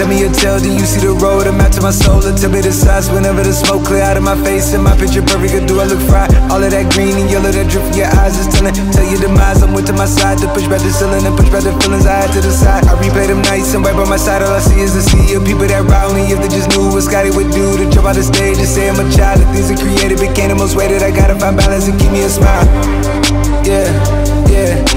Tell me your tale, do you see the road? I'm out to my soul, and tell me the size. Whenever the smoke clear out of my face and my picture perfect, or do I look fried? All of that green and yellow that drip from your eyes is telling. Tell your demise, I'm with to my side to push back the ceiling and push back the feelings I had to decide. I replay them nights and right by my side, all I see is the sea of people that ride me. If they just knew what Scotty would do, to jump out the stage and say I'm a child. The things I created became the most weighted. I gotta find balance and keep me a smile. Yeah, yeah.